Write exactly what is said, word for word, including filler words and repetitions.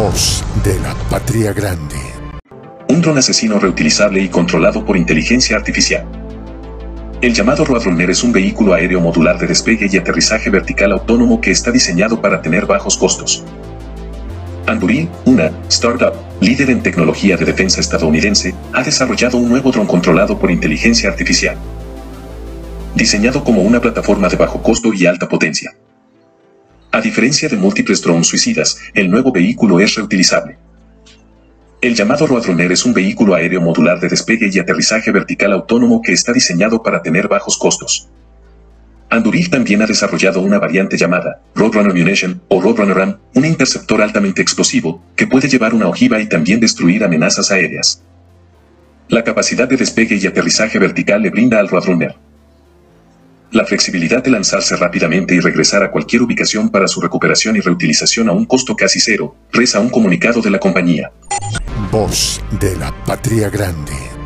Voz de la Patria Grande. Un dron asesino reutilizable y controlado por inteligencia artificial. El llamado Roadrunner es un vehículo aéreo modular de despegue y aterrizaje vertical autónomo que está diseñado para tener bajos costos. Anduril, una startup líder en tecnología de defensa estadounidense, ha desarrollado un nuevo dron controlado por inteligencia artificial, diseñado como una plataforma de bajo costo y alta potencia. A diferencia de múltiples drones suicidas, el nuevo vehículo es reutilizable. El llamado Roadrunner es un vehículo aéreo modular de despegue y aterrizaje vertical autónomo que está diseñado para tener bajos costos. Anduril también ha desarrollado una variante llamada Roadrunner Munition o Roadrunner A M, un interceptor altamente explosivo, que puede llevar una ojiva y también destruir amenazas aéreas. La capacidad de despegue y aterrizaje vertical le brinda al Roadrunner la flexibilidad de lanzarse rápidamente y regresar a cualquier ubicación para su recuperación y reutilización a un costo casi cero, reza un comunicado de la compañía. Voz de la Patria Grande.